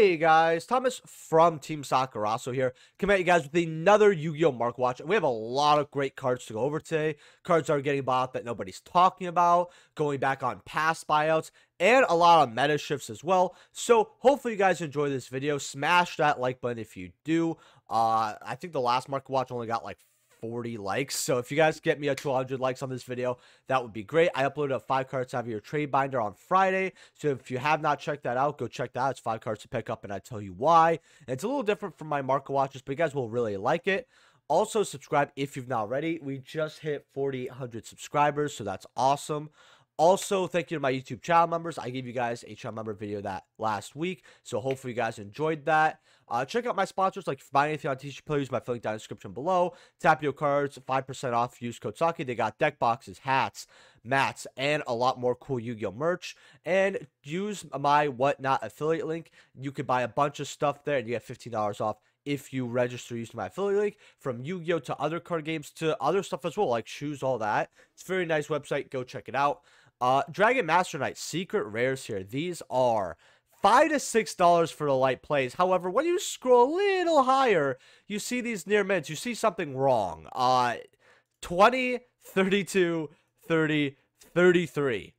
Hey guys, Thomas from Team Sakurasou here, coming at you guys with another Yu-Gi-Oh! Mark Watch. And we have a lot of great cards to go over today. Cards are getting bought that nobody's talking about, going back on past buyouts, and a lot of meta shifts as well. So hopefully you guys enjoy this video. Smash that like button if you do. I think the last Mark Watch only got like 40 likes, so if you guys get me a 200 likes on this video, that would be great. I uploaded a 5 cards out of your trade binder on Friday, so if you have not checked that out, go check that out. It's 5 cards to pick up, and I tell you why. And it's a little different from my Market Watches, but you guys will really like it. Also, subscribe if you've not already. We just hit 4,800 subscribers, so that's awesome. Also, thank you to my YouTube channel members. I gave you guys a channel member video that last week, so hopefully you guys enjoyed that. Check out my sponsors, like Buy Anything on TCGplayer, use my link down in the description below. TapioCards, 5% off, use code Saki. They got deck boxes, hats, mats, and a lot more cool Yu-Gi-Oh! Merch. And use my WhatNot affiliate link. You could buy a bunch of stuff there, and you get $15 off if you register using my affiliate link, from Yu-Gi-Oh! To other card games to other stuff as well, like shoes, all that. It's a very nice website. Go check it out. Dragon Master Knight secret rares here. These are $5 to $6 for the light plays. However, when you scroll a little higher, you see these near mints. You see something wrong. 20, 32, 30, 33.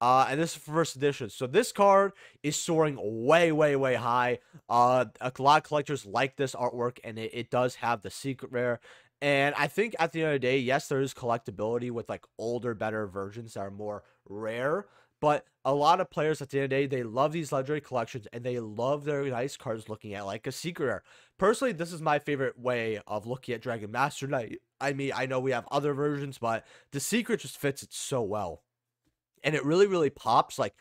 And this is first edition. So this card is soaring way, way, way high. A lot of collectors like this artwork, and it does have the secret rare. And I think at the end of the day, yes, there is collectability with like older, better versions that are more rare. But a lot of players at the end of the day, they love these legendary collections and they love their nice cards looking at like a secret rare. Personally, this is my favorite way of looking at Dragon Master Knight. I mean, I know we have other versions, but the secret just fits it so well. And it really, really pops. Like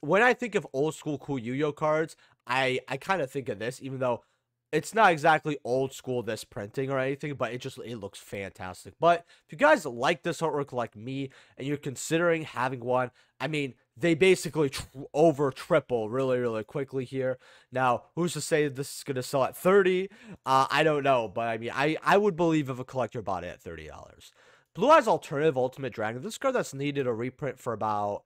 when I think of old school cool Yu-Gi-Oh cards, I kind of think of this, even though it's not exactly old school this printing or anything, but it looks fantastic. But if you guys like this artwork like me and you're considering having one, I mean, they basically triple really, really quickly here. Now, who's to say this is going to sell at $30? I don't know, but I mean, I would believe if a collector bought it at $30. Blue Eyes Alternative Ultimate Dragon. This card that's needed a reprint for about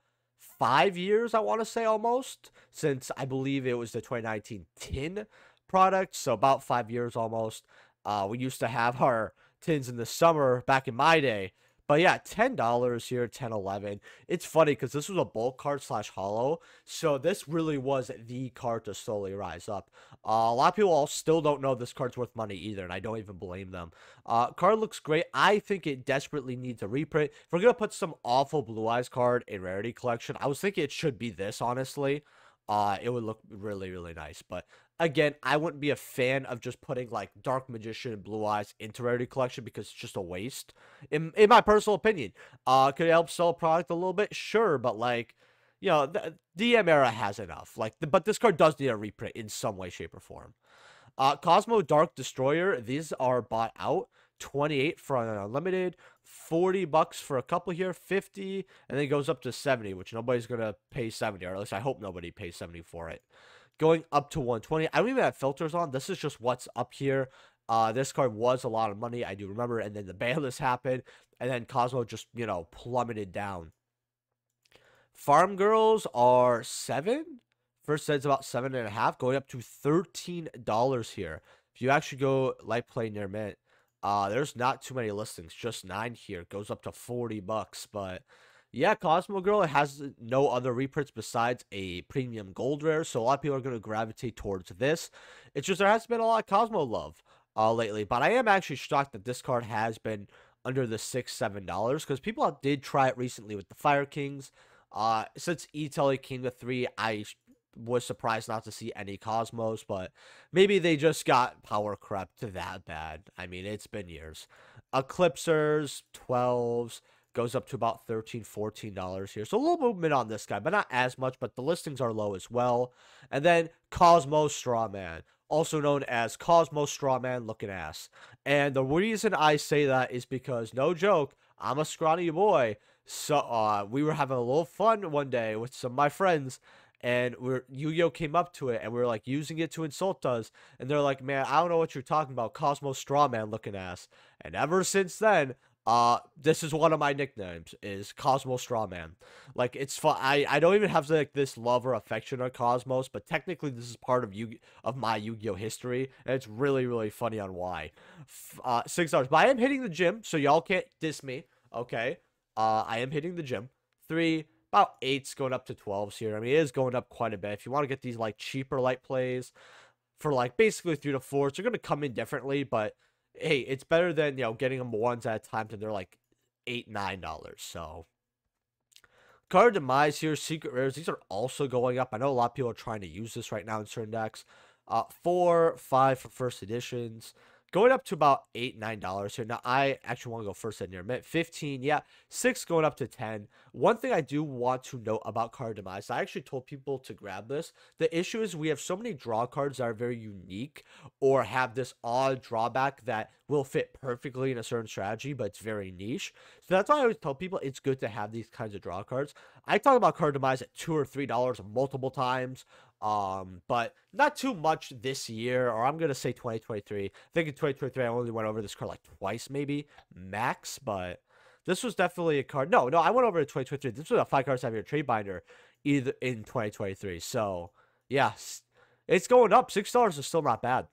5 years, I want to say almost, since I believe it was the 2019 tin product, so about 5 years almost. We used to have our tins in the summer back in my day. But yeah, $10 here, $10, $11. It's funny because this was a bulk card slash hollow, so this really was the card to slowly rise up. A lot of people still don't know this card's worth money either, and I don't even blame them. Card looks great. I think it desperately needs a reprint. If we're gonna put some awful Blue Eyes card in rarity collection, I was thinking it should be this, honestly. It would look really, really nice. But again, I wouldn't be a fan of just putting like Dark Magician and Blue Eyes into rarity collection because it's just a waste, in my personal opinion. Could it help sell a product a little bit? Sure, but like, you know, the DM era has enough. Like, but this card does need a reprint in some way, shape, or form. Kozmo Dark Destroyer. These are bought out. 28 for an unlimited, 40 bucks for a couple here, 50, and then it goes up to 70, which nobody's gonna pay 70, or at least I hope nobody pays 70 for it. Going up to 120. I don't even have filters on. This is just what's up here. This card was a lot of money, I do remember, and then the ban list happened, and then Kozmo just, you know, plummeted down. Farm Girls are 7. First set's about 7.5, going up to $13 here. If you actually go light play near mint, there's not too many listings, just 9 here. It goes up to 40 bucks, but yeah, Kozmo Girl, it has no other reprints besides a premium gold rare, so a lot of people are going to gravitate towards this. It's just there has been a lot of Kozmo love lately, but I am actually shocked that this card has been under the $6, $7, because people did try it recently with the Fire Kings. Since E Tele came to 3, I was surprised not to see any Kozmos, but maybe they just got power crept to that bad. I mean, it's been years. Eclipsers, 12s, goes up to about $13, $14 here. So a little movement on this guy, but not as much, but the listings are low as well. And then Kozmo Strawman, also known as Kozmo Strawman Looking Ass. And the reason I say that is because, no joke, I'm a scrawny boy. So we were having a little fun one day with some of my friends, and Yu-Gi-Oh came up to it, and we were like using it to insult us, and they're like, man, I don't know what you're talking about, Kozmo Strawman Looking Ass. And ever since then, This is one of my nicknames, is Kozmo Strawman. Like, it's fun. I don't even have like this love or affection on Cosmos, but technically this is part of my Yu-Gi-Oh history, and it's really, really funny on why. 6 hours, but I am hitting the gym, so y'all can't diss me, okay? I am hitting the gym. 3, about 8s going up to 12s here. I mean, it is going up quite a bit. If you want to get these like cheaper light plays for like basically 3 to 4s, they're gonna come in differently, but hey, it's better than, you know, getting them 1s at a time to they're like $8, $9. So Cardemise here, secret rares, these are also going up. I know a lot of people are trying to use this right now in certain decks. 4, 5 for first editions, going up to about $8, $9 here. Now I actually want to go first at near mint. 15, yeah, 6 going up to 10. One thing I do want to note about Cardemise, I actually told people to grab this. The issue is we have so many draw cards that are very unique or have this odd drawback that will fit perfectly in a certain strategy, but it's very niche. So that's why I always tell people it's good to have these kinds of draw cards. I talk about Cardemise at $2 or $3 multiple times. But not too much this year, or I'm gonna say 2023. I think in 2023 I only went over this card like twice, maybe max, but this was definitely a card. No, I went over to 2023. This was a 5-card 7-year trade binder either in 2023. So yeah, it's going up. $6 is still not bad.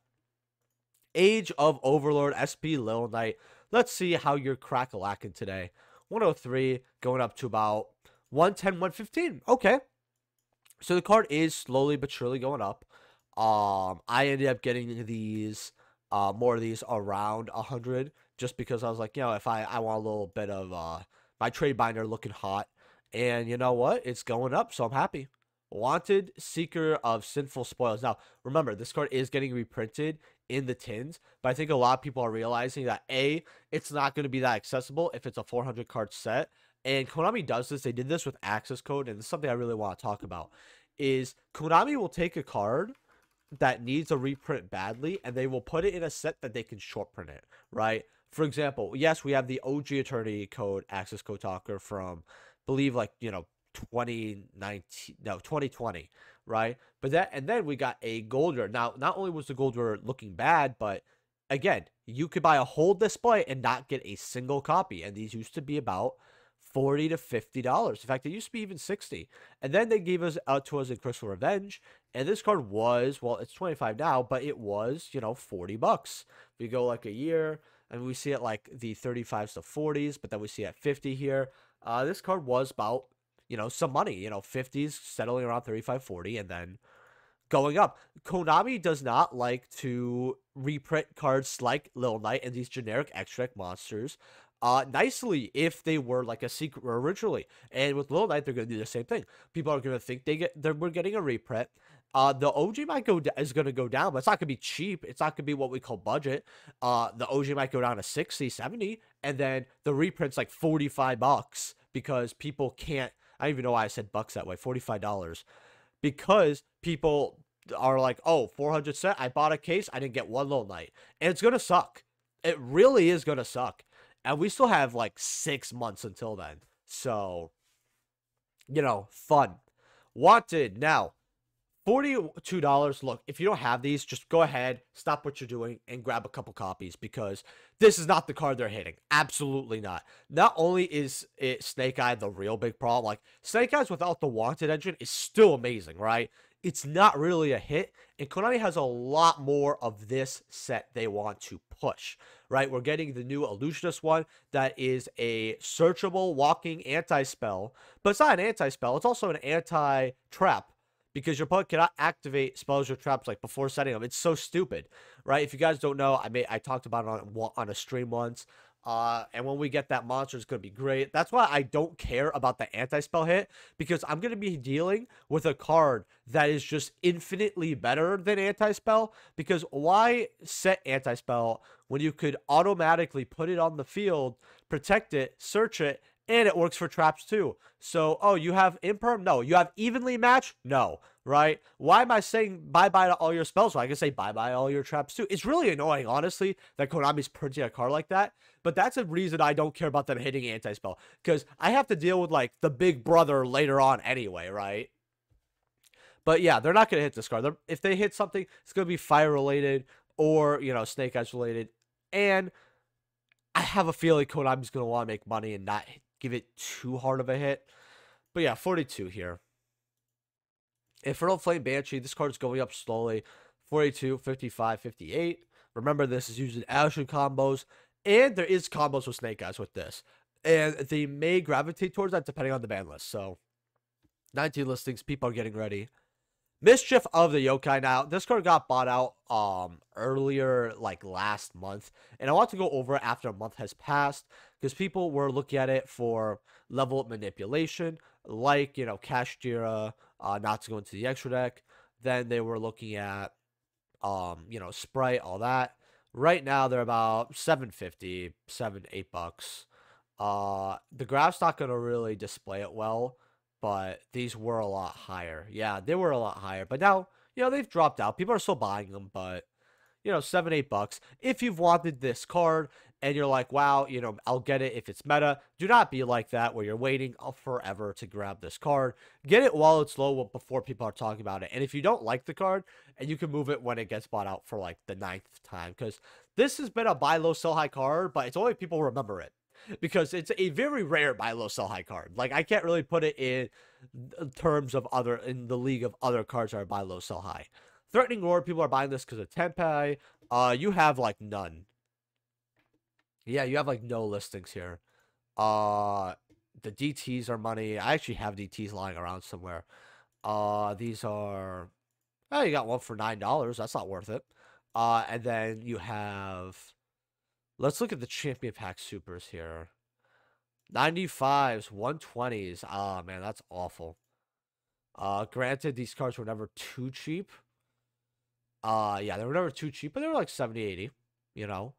Age of Overlord, SP Lil Knight. Let's see how you're crack-a-lacking today. 103 going up to about 110, 115. Okay. So the card is slowly but surely going up. I ended up getting these, more of these around 100, just because I was like, you know, if I want a little bit of my trade binder looking hot, and you know what, it's going up, so I'm happy. Wanted Seeker of Sinful Spoils. Now remember, this card is getting reprinted in the tins, but I think a lot of people are realizing that A, it's not going to be that accessible if it's a 400 card set. And Konami does this. They did this with Access Code, and this is something I really want to talk about, is Konami will take a card that needs a reprint badly, and they will put it in a set that they can short print it, right? For example, yes, we have the OG Eternity Code, Access Code Talker from, I believe, like, you know, 2020, right? But that, and then we got a gold rare. Now, not only was the gold rare looking bad, but again, you could buy a whole display and not get a single copy, and these used to be about $40 to $50. In fact, it used to be even 60. And then they gave us out to us in Crystal Revenge, and this card was, well, it's 25 now, but it was, you know, $40. We go like a year, and we see it like the 35s to 40s, but then we see it at 50 here. This card was about, you know, some money, you know, 50s, settling around 35, 40, and then going up. Konami does not like to reprint cards like Lil Knight and these generic extract monsters nicely if they were like a secret originally, and with Lil Knight they're gonna do the same thing. People are gonna think we're getting a reprint. The OG might is gonna go down, but it's not gonna be cheap. It's not gonna be what we call budget. The OG might go down to 60, 70, and then the reprint's like $45 because people can't. I don't even know why I said bucks that way. $45 because people are like, oh, 400 set. I bought a case. I didn't get one Lil Knight, and it's gonna suck. It really is gonna suck. And we still have like 6 months until then. So, you know, fun. Wanted now, $42. Look, if you don't have these, just go ahead, stop what you're doing, and grab a couple copies, because this is not the card they're hitting. Absolutely not. Not only is it Snake Eye the real big problem, like Snake Eyes without the Wanted engine is still amazing, right? It's not really a hit, and Konami has a lot more of this set they want to push, right? We're getting the new Illusionist one that is a searchable walking anti-spell, but it's not an anti-spell. It's also an anti-trap, because your opponent cannot activate spells or traps like before setting them. It's so stupid, right? If you guys don't know, I talked about it on a stream once. And when we get that monster, it's going to be great. That's why I don't care about the anti-spell hit, because I'm going to be dealing with a card that is just infinitely better than anti-spell, because why set anti-spell when you could automatically put it on the field, protect it, search it, and it works for traps too. So, oh, you have imperm? No. You have evenly matched? No. Right? Why am I saying bye-bye to all your spells? Well, I can say bye-bye to all your traps too. It's really annoying, honestly, that Konami's printing a card like that. But that's a reason I don't care about them hitting anti-spell, because I have to deal with, like, the big brother later on anyway, right? But, yeah, they're not going to hit this card. If they hit something, it's going to be fire-related or, you know, Snake Eyes-related. And I have a feeling Konami's going to want to make money and not give it too hard of a hit. But yeah, 42 here. Infernal Flame Banshee, this card's going up slowly. 42, 55, 58. Remember, this is using Ashen combos, and there is combos with Snake Eyes with this. And they may gravitate towards that depending on the ban list. So, 19 listings, people are getting ready. Mischief of the Yokai. Now, this card got bought out earlier, like last month, and I want to go over it after a month has passed because people were looking at it for level manipulation, like, you know, Kashira, not to go into the extra deck. Then they were looking at, you know, Sprite, all that. Right now, they're about $7.50, $7, $8. The graph's not going to really display it well, but these were a lot higher. Yeah, they were a lot higher. But now, you know, they've dropped out. People are still buying them, but, you know, $7, $8. If you've wanted this card and you're like, wow, you know, I'll get it if it's meta, do not be like that where you're waiting forever to grab this card. Get it while it's low before people are talking about it. And if you don't like the card, and you can move it when it gets bought out for like the 9th time. Because this has been a buy low, sell high card, but it's only people remember it. Because it's a very rare buy low sell high card. Like, I can't really put it in terms of other, in the league of other cards that are buy low sell high. Threatening Roar, people are buying this because of Tenpai. You have like none. Yeah, you have like no listings here. The DTs are money. I actually have DTs lying around somewhere. These are, oh, you got one for $9. That's not worth it. And then you have, let's look at the Champion Pack Supers here. 95s, 120s. Ah, man, that's awful. Granted, these cards were never too cheap. Yeah, they were never too cheap, but they were like 70, 80, you know.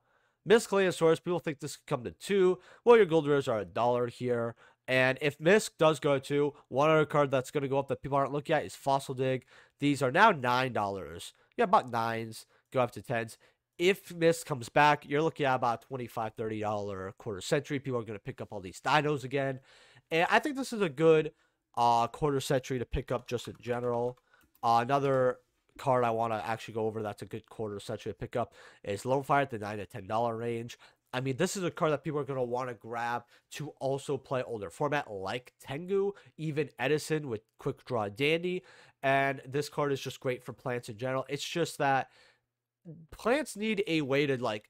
Misklanosaurus, people think this could come to 2. Well, your gold rares are $1 here. And if Misk does go to, one other card that's going to go up that people aren't looking at is Fossil Dig. These are now $9. Yeah, about 9s, go up to 10s. If Misk comes back, you're looking at about $25, $30 quarter century. People are going to pick up all these dinos again. And I think this is a good quarter century to pick up just in general. Another card I want to actually go over that's a good quarter century to pick up is Lonefire at the $9 to $10 range. I mean, this is a card that people are going to want to grab to also play older format like Tengu, even Edison with Quick Draw Dandy. And this card is just great for plants in general. It's just that plants need a way to like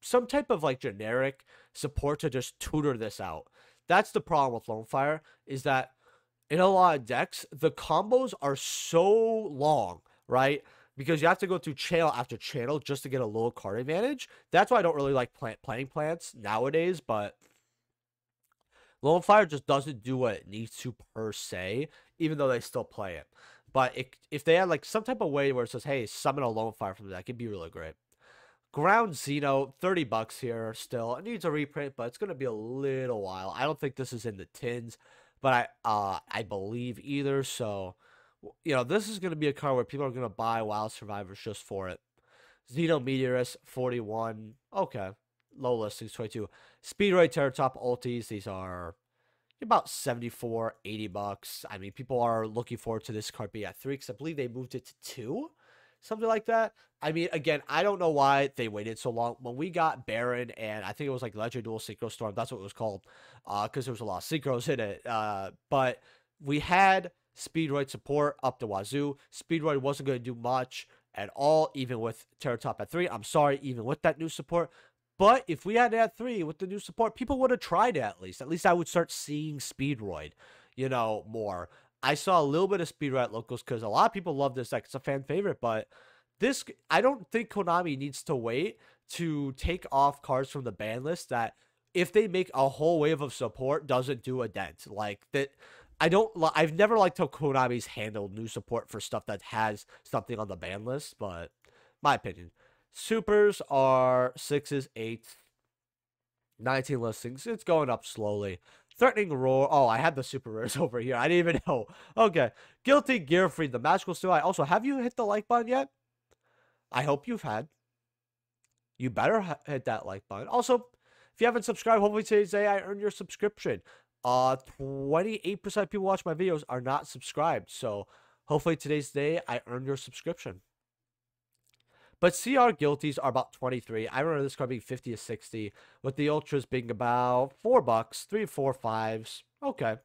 some type of like generic support to just tutor this out. That's the problem with Lonefire, is that in a lot of decks, the combos are so long, right? Because you have to go through channel after channel just to get a little card advantage. That's why I don't really like playing plants nowadays, but Lonefire just doesn't do what it needs to per se, even though they still play it. But if they had like some type of way where it says, hey, summon a Lonefire from the deck, it'd be really great. Ground Xeno, $30 here still. It needs a reprint, but it's going to be a little while. I don't think this is in the tins, but I believe either, so... You know, this is going to be a card where people are going to buy Wild Survivors just for it. Xenometeorus, 41. Okay. Low listings, 22. Speedroid, Terratop, Ultis. These are about 74, $80. I mean, people are looking forward to this card being at 3 because I believe they moved it to 2. Something like that. I mean, again, I don't know why they waited so long. When we got Baron, and I think it was like Legendary Dual Synchro Storm. That's what it was called because there was a lot of synchros in it. But we had... Speedroid support up the wazoo. Speedroid wasn't going to do much at all, even with Terratop at 3. I'm sorry, even with that new support. But if we had it at 3 with the new support, people would have tried it at least. At least I would start seeing Speedroid, you know, more. I saw a little bit of Speedroid at locals because a lot of people love this deck. It's a fan favorite, but this, I don't think Konami needs to wait to take off cards from the ban list that if they make a whole wave of support doesn't do a dent. Like that. I've never liked how Konami's handled new support for stuff that has something on the ban list, but my opinion. Supers are 6s, 8s, 19 listings. It's going up slowly. Threatening Roar. Oh, I had the super rares over here. I didn't even know. Okay. Guilty Gear Free, the Magical Steel. I also, have you hit the like button yet? I hope you've had. You better hit that like button. Also, if you haven't subscribed, hopefully today I earned your subscription. 28% of people watch my videos are not subscribed. So hopefully today's day I earned your subscription. But CR guilties are about 23. I remember this card being 50 to 60, with the ultras being about $4, 3, 4, 5s. Okay.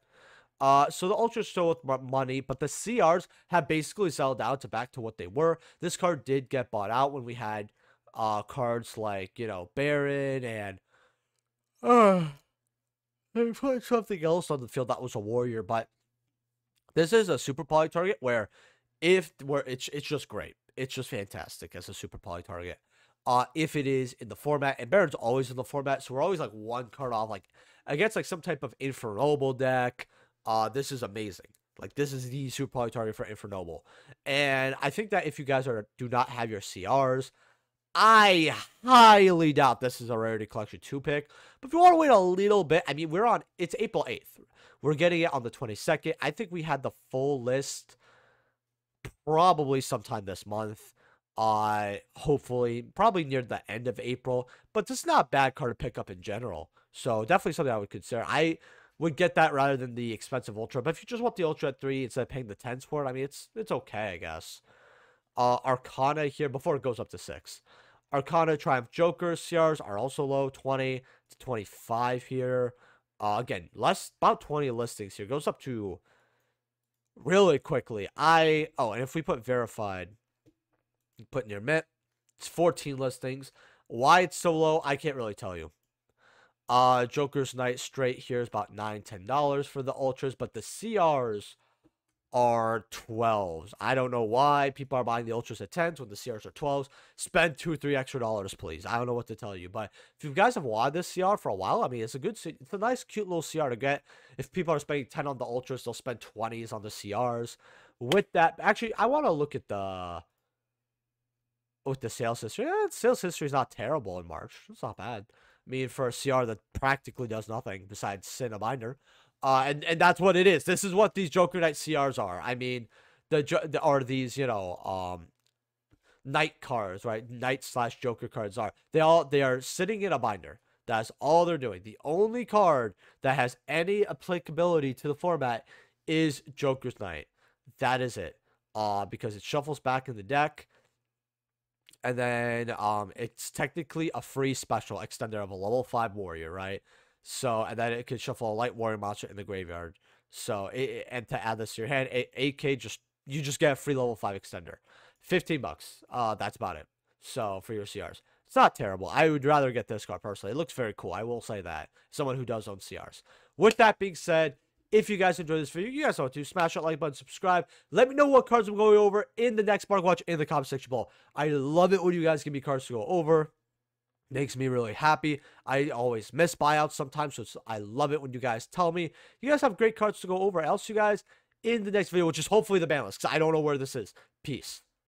So the ultras still with money, but the CRs have basically settled out to back to what they were. This card did get bought out when we had cards like, you know, Baron and they put something else on the field that was a warrior. But this is a super poly target where it's just great. It's just fantastic as a super poly target. If it is in the format, and Baron's always in the format, so we're always like one card off, like against like some type of Infernoble deck. This is amazing. Like, this is the super poly target for Infernoble. And I think that if you guys do not have your CRs, I highly doubt this is a Rarity Collection 2 pick. But if you want to wait a little bit, I mean, it's April 8th. We're getting it on the 22nd. I think we had the full list probably sometime this month. Hopefully, probably near the end of April. But this is not a bad card to pick up in general. So definitely something I would consider. I would get that rather than the expensive Ultra. But if you just want the Ultra at 3 instead of paying the 10s for it, I mean, it's okay, I guess. Arcana here, before it goes up to 6. Arcana, Triumph, Joker, CRs are also low, 20 to 25 here. Again, about 20 listings here. Goes up to really quickly. And if we put verified, put near mint, it's 14 listings. Why it's so low, I can't really tell you. Joker's Knight straight here is about $9, $10 for the Ultras, but the CRs are 12s. I don't know why people are buying the Ultras at 10s when the CRs are 12s. Spend $2 or $3 extra dollars, please. I don't know what to tell you, but if you guys have wanted this CR for a while, I mean, it's a nice, cute little CR to get. If people are spending 10 on the Ultras, they'll spend 20s on the CRs. With that, actually, I want to look at the sales history. Yeah, sales history is not terrible in March. It's not bad. I mean, for a CR that practically does nothing besides Sin a Binder. And that's what it is. This is what these Joker Knight CRs are. I mean, these, you know, Knight cards, right? Knight/Joker cards are. They are sitting in a binder. That's all they're doing. The only card that has any applicability to the format is Joker's Knight. That is it. Because it shuffles back in the deck. And then it's technically a free special extender of a level 5 warrior, right? So, and then it can shuffle a light warrior monster in the graveyard. So, and to add this to your hand, 8K, you just get a free level 5 extender. $15. That's about it. So, for your CRs. It's not terrible. I would rather get this card personally. It looks very cool. I will say that. Someone who does own CRs. With that being said, if you guys enjoyed this video, you guys know what to do. Smash that like button, subscribe. Let me know what cards I'm going over in the next Market Watch in the comment section below. I love it when you guys give me cards to go over. Makes me really happy. I always miss buyouts sometimes, so I love it when you guys tell me. You guys have great cards to go over. I'll see you guys in the next video, which is hopefully the ban list, because I don't know where this is. Peace.